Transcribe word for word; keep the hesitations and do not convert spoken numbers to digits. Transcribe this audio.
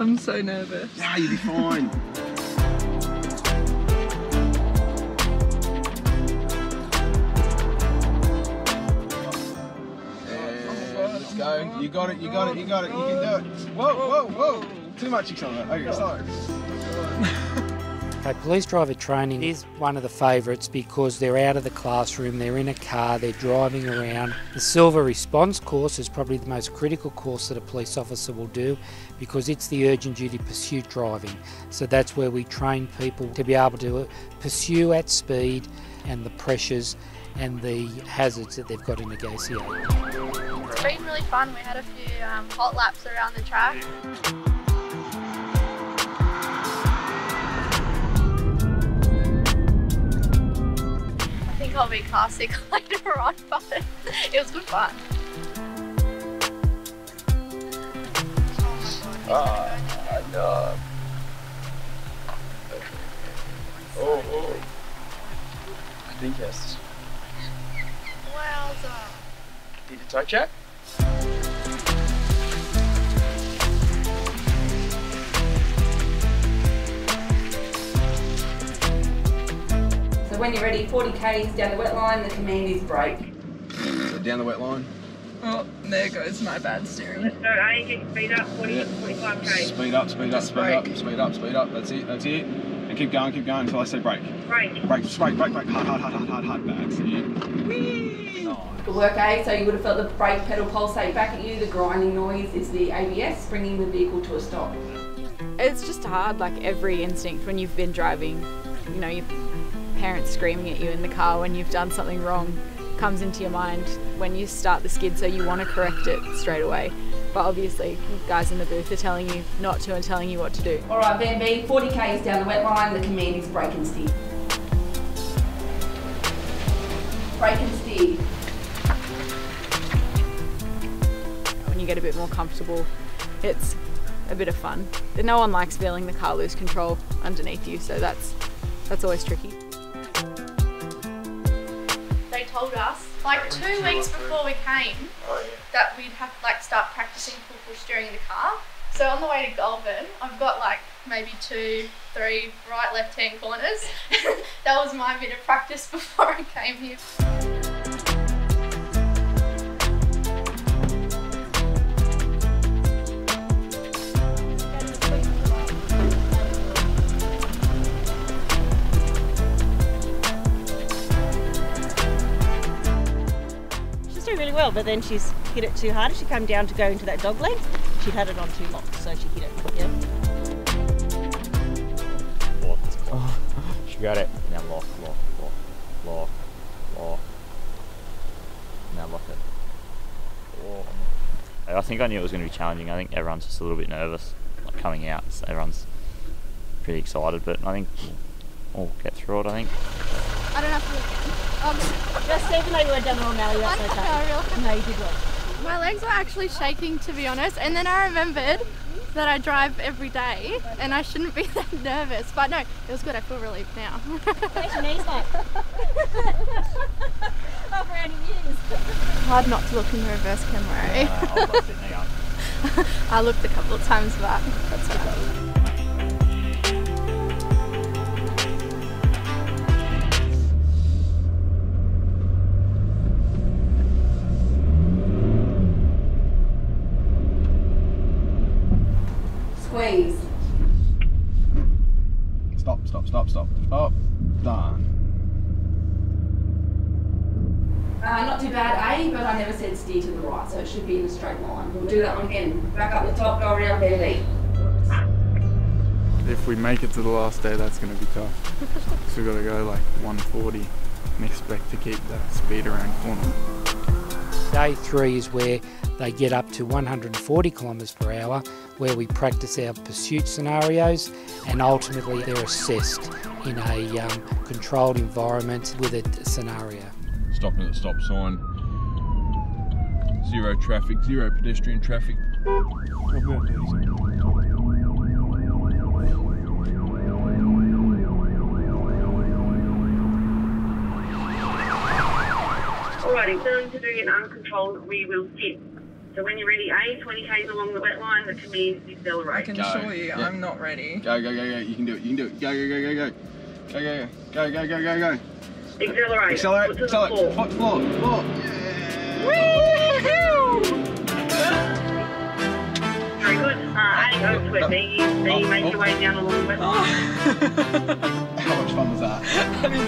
I'm so nervous. Yeah, you'll be fine. Let's go. You got it, you got it, you got it. You can do it. Whoa, whoa, whoa. Too much excitement. Okay, sorry. So police driver training is one of the favourites because they're out of the classroom, they're in a car, they're driving around. The Silver Response course is probably the most critical course that a police officer will do because it's the urgent duty pursuit driving. So that's where we train people to be able to pursue at speed and the pressures and the hazards that they've got to negotiate. It's been really fun. We had a few um, hot laps around the track. I'll be classic later on, but it was good fun. Oh, my God. Oh, oh. I think yes. Well done. Need a toe check? When you're ready, forty Ks down the wet line, the command is brake. Down the wet line. Oh, there goes my bad steering. Let's go, A, get speed up, forty, forty-five K. Speed up, speed up, speed up, speed up, speed up, that's it, that's it. And keep going, keep going until I say brake. Brake. Brake, just brake, brake, brake, hard, hard, hard, hard, hard, hard, that's it. Whee! Nice. Good work, A, so you would have felt the brake pedal pulsate back at you. The grinding noise is the A B S, bringing the vehicle to a stop. It's just hard, like every instinct when you've been driving, you know, you parents screaming at you in the car when you've done something wrong comes into your mind when you start the skid, so you want to correct it straight away. But obviously, the guys in the booth are telling you not to and telling you what to do. All right, Van B, forty Ks down the wet line, the command is brake and steer. Brake and steer. When you get a bit more comfortable, it's a bit of fun. No one likes feeling the car lose control underneath you, so that's, that's always tricky. They told us like two weeks before we came that we'd have to like start practicing full push steering the car. So on the way to Goulburn, I've got like maybe two, three right left hand corners. That was my bit of practice before I came here. Really well, but then she's hit it too hard. She came down to go into that dog leg, she'd had it on too long, so she hit it. Yeah. Lock, oh, she got it. Now lock, lock, lock, lock, lock. Now lock it. Oh. I think I knew it was going to be challenging. I think everyone's just a little bit nervous, like coming out. So everyone's pretty excited, but I think we'll get through it. I think. I don't have to look again. Um, Just even though you went down the wrong alley, that's okay. I know, no, you did well. My legs were actually shaking, to be honest, and then I remembered that I drive every day and I shouldn't be that nervous. But no, it was good. I feel relieved now. Where's your knees like? Half around your ears. Hard not to look in the reverse camera. Yeah, I'll bust it now. I looked a couple of times, but that's fine. Squeeze. Stop, stop, stop, stop, stop. Done. Uh, not too bad, A, but I never said steer to the right, so it should be in a straight line. We'll do that one again. Back up the top, go around barely. If we make it to the last day, that's going to be tough. Because we've got to go like one forty and expect to keep that speed around corner. Day three is where they get up to one hundred forty kilometres per hour, where we practice our pursuit scenarios, and ultimately they're assessed in a um, controlled environment with a scenario. Stopping at the stop sign, zero traffic, zero pedestrian traffic. Alrighty, so to do an uncontrolled, we will sit. So when you're ready, A, twenty k's along the wet line, the command is accelerate. I can go. assure you, yeah. I'm not ready. Go, go, go, go. You can do it. You can do it. Go, go, go, go, go. Go, go, go, go, go, go, go. Accelerate. Accelerate. Foot to accelerate. The floor. Foot, floor, floor. Yeah. Woo-hoo! Very good. Uh, adding over to it. Then you, then you make your way down along the wet line. How much fun was that?